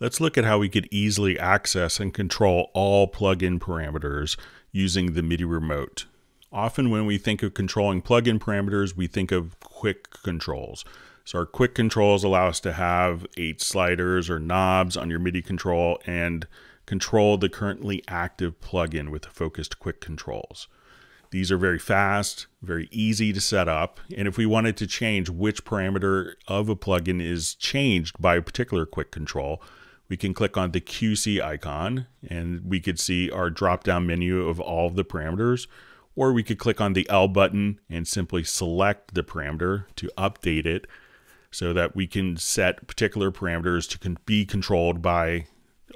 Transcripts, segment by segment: Let's look at how we could easily access and control all plugin parameters using the MIDI remote. Often when we think of controlling plugin parameters, we think of quick controls. So our quick controls allow us to have 8 sliders or knobs on your MIDI control and control the currently active plugin with focused quick controls. These are very fast, very easy to set up. And if we wanted to change which parameter of a plugin is changed by a particular quick control, we can click on the QC icon and we could see our drop-down menu of all of the parameters. Or we could click on the L button and simply select the parameter to update it so that we can set particular parameters to be controlled by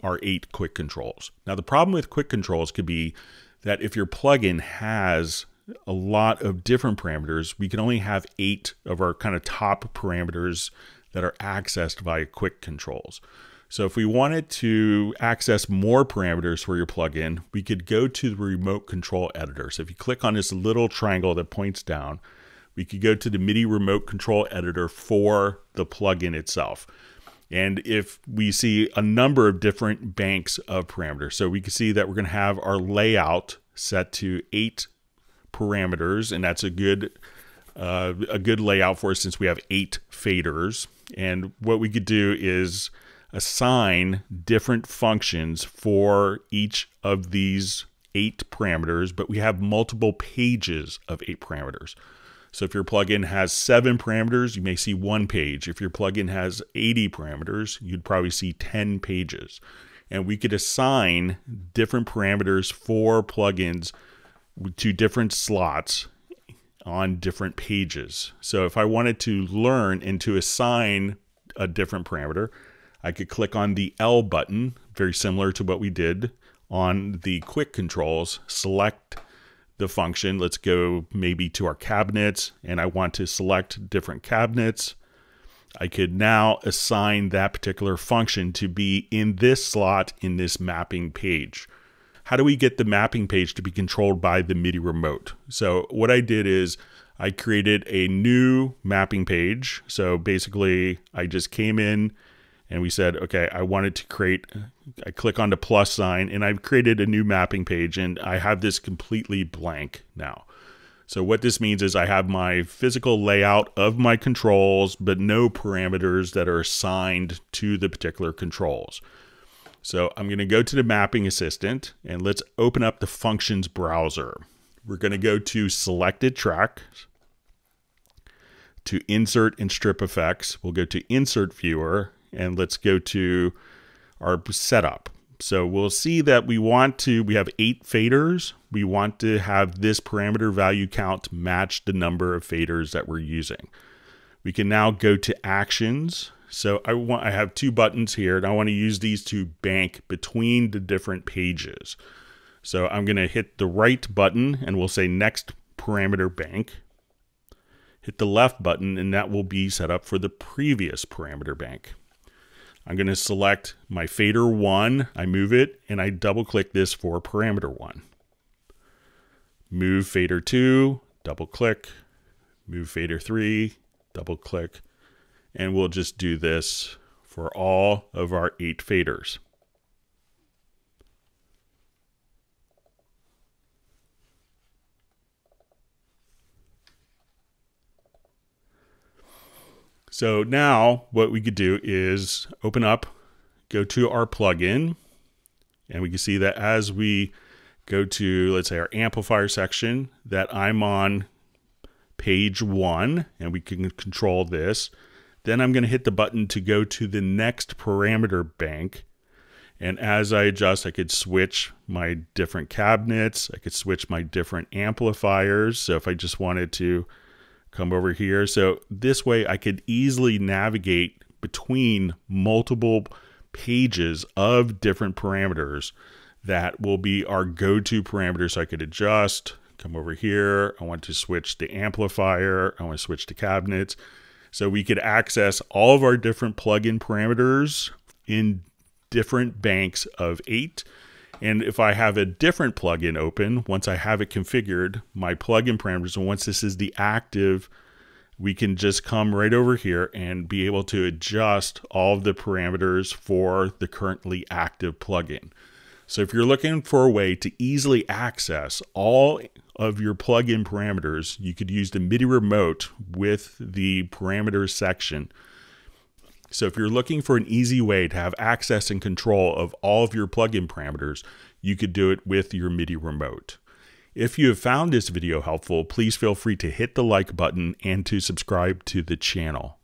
our 8 quick controls. Now, the problem with quick controls could be that if your plugin has a lot of different parameters, we can only have 8 of our kind of top parameters that are accessed via quick controls. So if we wanted to access more parameters for your plugin, we could go to the remote control editor. So if you click on this little triangle that points down, we could go to the MIDI remote control editor for the plugin itself. And if we see a number of different banks of parameters, so we can see that we're going to have our layout set to 8 parameters, and that's a good layout for us since we have 8 faders. And what we could do is assign different functions for each of these 8 parameters, but we have multiple pages of 8 parameters. So if your plugin has 7 parameters, you may see 1 page. If your plugin has 80 parameters, you'd probably see 10 pages. And we could assign different parameters for plugins to different slots on different pages. So if I wanted to learn and to assign a different parameter, I could click on the L button, very similar to what we did on the quick controls, select the function. Let's go maybe to our cabinets, and I want to select different cabinets. I could now assign that particular function to be in this slot in this mapping page. How do we get the mapping page to be controlled by the MIDI remote? So what I did is I created a new mapping page. So basically I just came in and we said, okay, I wanted to create, I click on the plus sign and I've created a new mapping page and I have this completely blank now. So what this means is I have my physical layout of my controls, but no parameters that are assigned to the particular controls. So I'm going to go to the mapping assistant and let's open up the functions browser. We're going to go to selected track, to insert and strip effects. We'll go to insert viewer. And let's go to our setup. So we'll see that we have 8 faders. We want to have this parameter value count match the number of faders that we're using. We can now go to actions. So I have 2 buttons here and I want to use these to bank between the different pages. So I'm going to hit the right button and we'll say next parameter bank. Hit the left button and that will be set up for the previous parameter bank. I'm going to select my fader 1, I move it, and I double click this for parameter 1. Move fader 2, double click, move fader 3, double click, and we'll just do this for all of our 8 faders. So now what we could do is open up, go to our plugin, and we can see that as we go to, let's say, our amplifier section, that I'm on page 1, and we can control this. Then I'm going to hit the button to go to the next parameter bank. And as I adjust, I could switch my different cabinets. I could switch my different amplifiers. So if I just wanted to come over here. So this way I could easily navigate between multiple pages of different parameters that will be our go-to parameters. So I could adjust, come over here. I want to switch to amplifier. I want to switch to cabinets. So we could access all of our different plugin parameters in different banks of 8. And if I have a different plugin open, once I have it configured, my plugin parameters, and once this is the active we can just come right over here and be able to adjust all of the parameters for the currently active plugin. So if you're looking for a way to easily access all of your plugin parameters, you could use the MIDI remote with the parameters section. So if you're looking for an easy way to have access and control of all of your plugin parameters, you could do it with your MIDI remote. If you have found this video helpful, please feel free to hit the like button and to subscribe to the channel.